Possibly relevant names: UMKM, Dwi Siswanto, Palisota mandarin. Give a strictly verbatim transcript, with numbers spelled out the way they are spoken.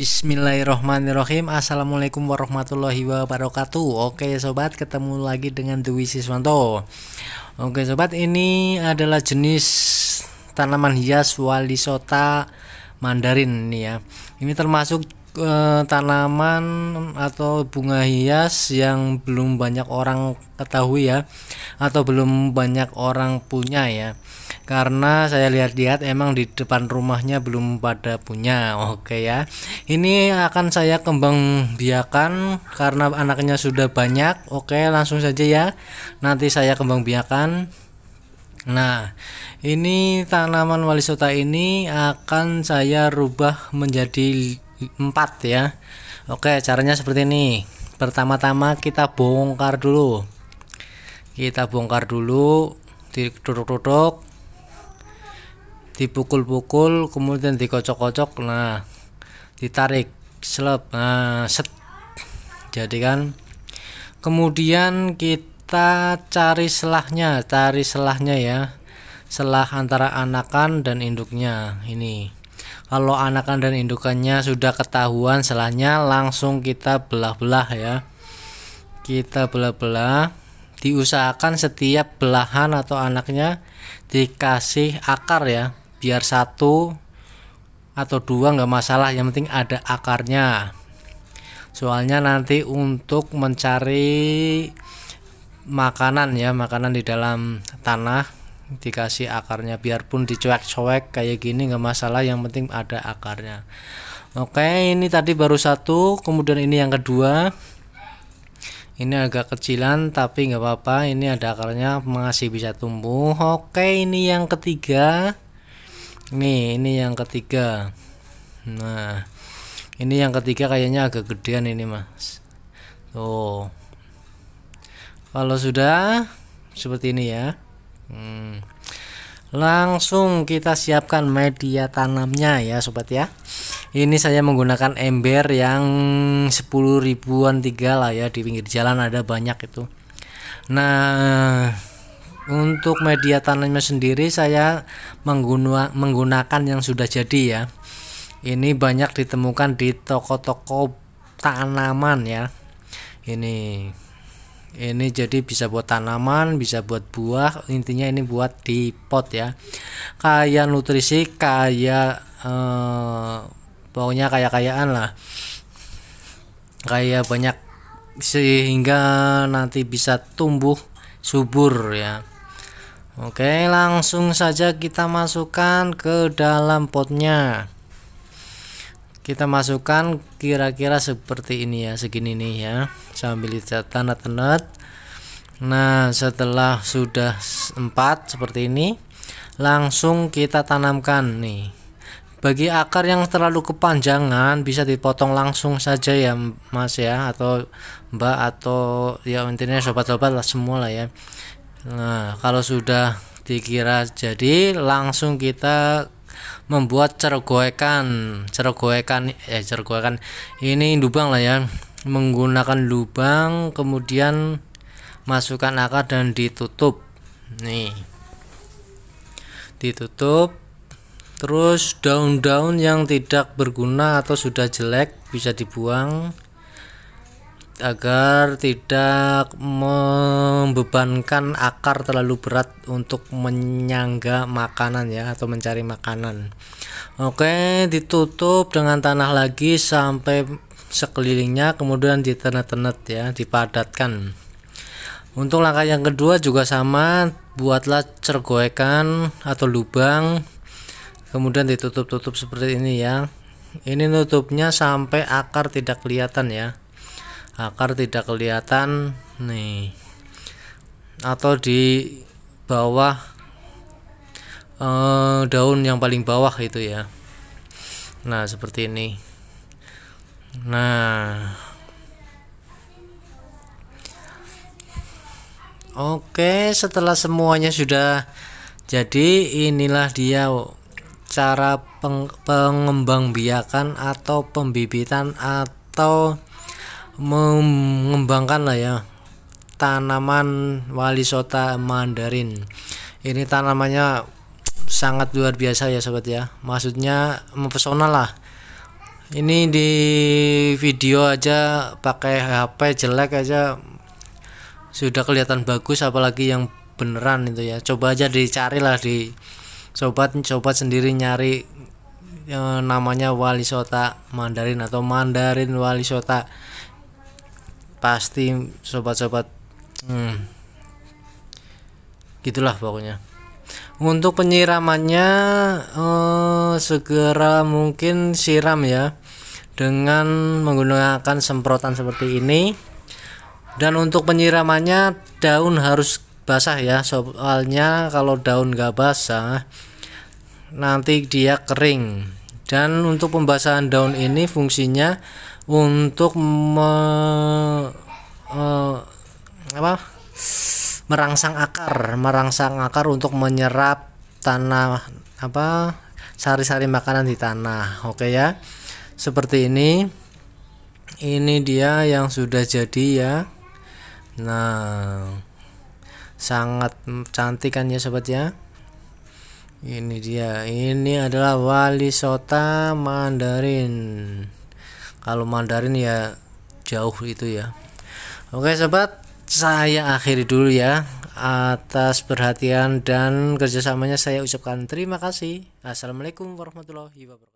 Bismillahirrohmanirrohim. Assalamualaikum warahmatullahi wabarakatuh. Oke sobat, ketemu lagi dengan Dwi Siswanto. Oke sobat, ini adalah jenis tanaman hias Palisota mandarin nih ya. Ini termasuk eh, tanaman atau bunga hias yang belum banyak orang ketahui ya, atau belum banyak orang punya ya, karena saya lihat-lihat emang di depan rumahnya belum pada punya. Oke ya, ini akan saya kembang biakan karena anaknya sudah banyak. Oke, langsung saja ya, nanti saya kembang biakan. Nah, ini tanaman Palisota ini akan saya rubah menjadi empat ya. Oke, caranya seperti ini. Pertama-tama kita bongkar dulu kita bongkar dulu ditutuk-tutuk, dipukul-pukul, kemudian dikocok-kocok, nah ditarik, selep, nah set, jadi kan. Kemudian kita cari selahnya, cari selahnya ya, selah antara anakan dan induknya ini. Kalau anakan dan indukannya sudah ketahuan selahnya, langsung kita belah-belah ya, kita belah-belah. Diusahakan setiap belahan atau anaknya dikasih akar ya, biar satu atau dua nggak masalah, yang penting ada akarnya. Soalnya nanti untuk mencari makanan ya, makanan di dalam tanah dikasih akarnya, biarpun dicuek-cuek kayak gini nggak masalah, yang penting ada akarnya. Oke, ini tadi baru satu, kemudian ini yang kedua. Ini agak kecilan tapi nggak apa-apa, ini ada akarnya masih bisa tumbuh. Oke, ini yang ketiga. Nih, ini yang ketiga. Nah, ini yang ketiga kayaknya agak gedean ini, Mas. Tuh. Kalau sudah seperti ini ya. Hmm. Langsung kita siapkan media tanamnya ya, sobat ya. Ini saya menggunakan ember yang sepuluh ribuan tiga lah ya, di pinggir jalan ada banyak itu. Nah, untuk media tanamnya sendiri saya mengguna, menggunakan yang sudah jadi ya. Ini banyak ditemukan di toko-toko tanaman ya. Ini ini jadi bisa buat tanaman, bisa buat buah, intinya ini buat di pot ya. Kaya nutrisi, kaya eh, pokoknya kaya-kayaan lah, kaya banyak, sehingga nanti bisa tumbuh subur ya. Oke, langsung saja kita masukkan ke dalam potnya. Kita masukkan kira-kira seperti ini ya, segini nih ya, sambil ditenet-tenet. Nah, setelah sudah empat seperti ini, langsung kita tanamkan nih. Bagi akar yang terlalu kepanjangan bisa dipotong langsung saja ya, Mas ya, atau Mbak, atau ya intinya sobat-sobat lah semua lah ya. Nah, kalau sudah dikira jadi, langsung kita membuat cergoekan, cergoekan eh cergoekan ini lubang lah ya, menggunakan lubang, kemudian masukkan akar dan ditutup nih, ditutup. Terus daun-daun yang tidak berguna atau sudah jelek bisa dibuang agar tidak membebankan akar terlalu berat untuk menyangga makanan ya, atau mencari makanan. Oke, ditutup dengan tanah lagi sampai sekelilingnya, kemudian ditenet-tenet ya, dipadatkan. Untuk langkah yang kedua juga sama, buatlah cergoekan atau lubang, kemudian ditutup-tutup seperti ini ya. Ini nutupnya sampai akar tidak kelihatan ya, akar tidak kelihatan nih, atau di bawah eh, daun yang paling bawah itu ya. Nah, seperti ini. Nah, oke, setelah semuanya sudah jadi, inilah dia cara peng pengembangbiakan atau pembibitan atau mengembangkan lah ya tanaman Palisota mandarin. Ini tanamannya sangat luar biasa ya sobat ya, maksudnya mempesona lah Ini di video aja pakai H P jelek aja sudah kelihatan bagus, apalagi yang beneran itu ya. Coba aja dicarilah di sobat sobat sendiri, nyari e, namanya Palisota mandarin atau mandarin Palisota. Pasti sobat-sobat hmm, gitulah pokoknya. Untuk penyiramannya eh, segera mungkin siram ya dengan menggunakan semprotan seperti ini. Dan untuk penyiramannya daun harus basah ya, soalnya kalau daun gak basah nanti dia kering. Dan untuk pembasahan daun ini fungsinya untuk me, eh, apa? merangsang akar, merangsang akar untuk menyerap tanah apa sari-sari makanan di tanah. Oke ya, seperti ini. Ini dia yang sudah jadi ya. Nah, sangat cantik kan ya sobat ya. Ini dia, ini adalah Palisota mandarin. Kalau mandarin ya jauh itu ya. Oke sobat, saya akhiri dulu ya. Atas perhatian dan kerjasamanya saya ucapkan terima kasih. Assalamualaikum warahmatullahi wabarakatuh.